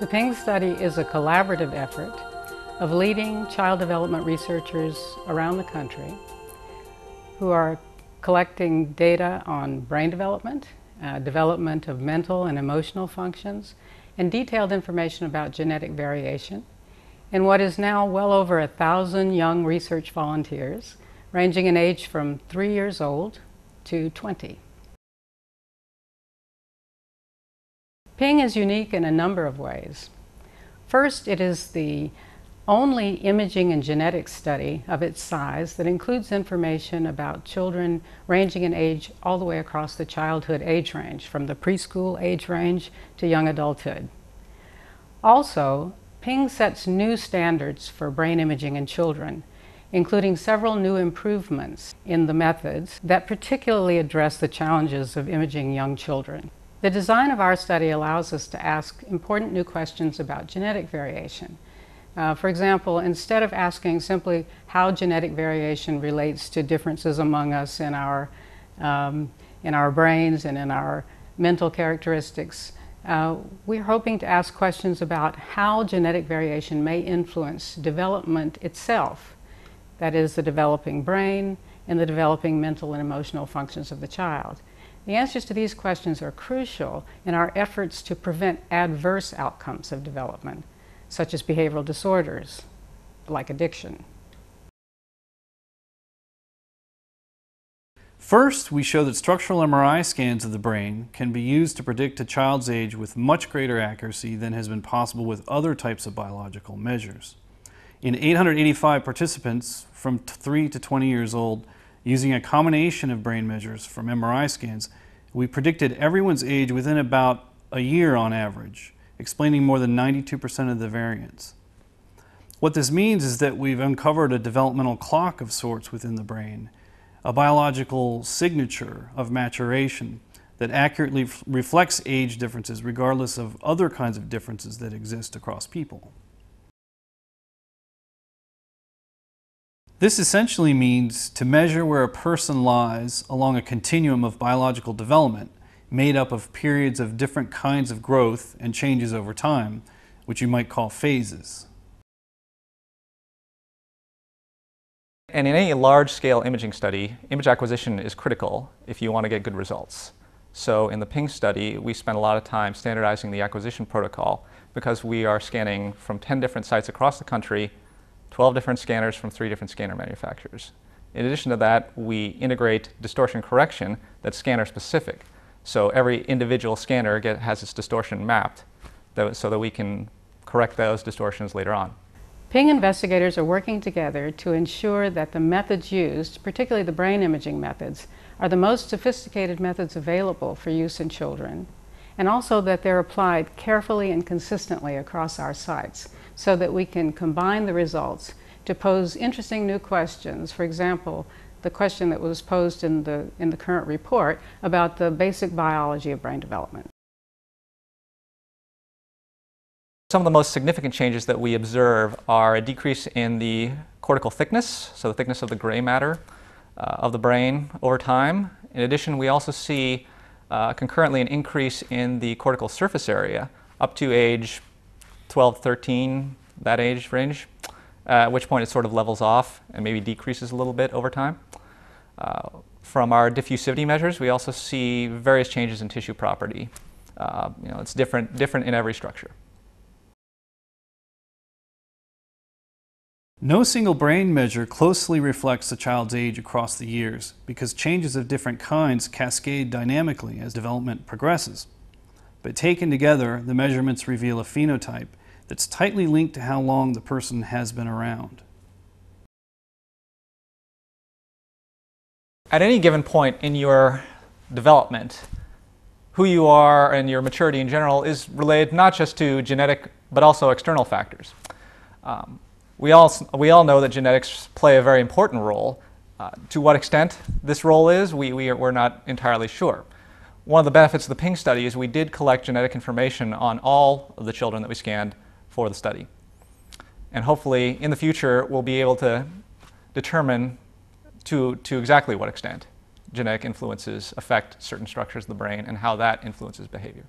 The PING study is a collaborative effort of leading child development researchers around the country who are collecting data on brain development, development of mental and emotional functions, and detailed information about genetic variation in what is now well over 1,000 young research volunteers, ranging in age from 3 years old to 20. PING is unique in a number of ways. First, it is the only imaging and genetic study of its size that includes information about children ranging in age all the way across the childhood age range, from the preschool age range to young adulthood. Also, PING sets new standards for brain imaging in children, including several new improvements in the methods that particularly address the challenges of imaging young children. The design of our study allows us to ask important new questions about genetic variation. For example, instead of asking simply how genetic variation relates to differences among us in our brains and in our mental characteristics, we're hoping to ask questions about how genetic variation may influence development itself, that is, the developing brain and the developing mental and emotional functions of the child. The answers to these questions are crucial in our efforts to prevent adverse outcomes of development, such as behavioral disorders, like addiction. First, we show that structural MRI scans of the brain can be used to predict a child's age with much greater accuracy than has been possible with other types of biological measures. In 885 participants from 3 to 20 years old, using a combination of brain measures from MRI scans, we predicted everyone's age within about a year on average, explaining more than 92% of the variance. What this means is that we've uncovered a developmental clock of sorts within the brain, a biological signature of maturation that accurately reflects age differences regardless of other kinds of differences that exist across people. This essentially means to measure where a person lies along a continuum of biological development, made up of periods of different kinds of growth and changes over time, which you might call phases. And in any large-scale imaging study, image acquisition is critical if you want to get good results. So in the PING study, we spent a lot of time standardizing the acquisition protocol because we are scanning from 10 different sites across the country, 12 different scanners from 3 different scanner manufacturers. In addition to that, we integrate distortion correction that's scanner-specific. So every individual scanner has its distortion mapped so that we can correct those distortions later on. PING investigators are working together to ensure that the methods used, particularly the brain imaging methods, are the most sophisticated methods available for use in children, and also that they're applied carefully and consistently across our sites so that we can combine the results to pose interesting new questions. For example, the question that was posed in the current report about the basic biology of brain development. Some of the most significant changes that we observe are a decrease in the cortical thickness, so the thickness of the gray matter of the brain over time. In addition, we also see concurrently an increase in the cortical surface area up to age 12, 13, that age range, at which point it sort of levels off and maybe decreases a little bit over time. From our diffusivity measures, we also see various changes in tissue property. It's different in every structure. No single brain measure closely reflects a child's age across the years because changes of different kinds cascade dynamically as development progresses. But taken together, the measurements reveal a phenotype that's tightly linked to how long the person has been around. At any given point in your development, who you are and your maturity in general is related not just to genetic but also external factors. We all know that genetics play a very important role. To what extent this role is, we're not entirely sure. One of the benefits of the PING study is we did collect genetic information on all of the children that we scanned for the study. And hopefully, in the future, we'll be able to determine to exactly what extent genetic influences affect certain structures of the brain and how that influences behavior.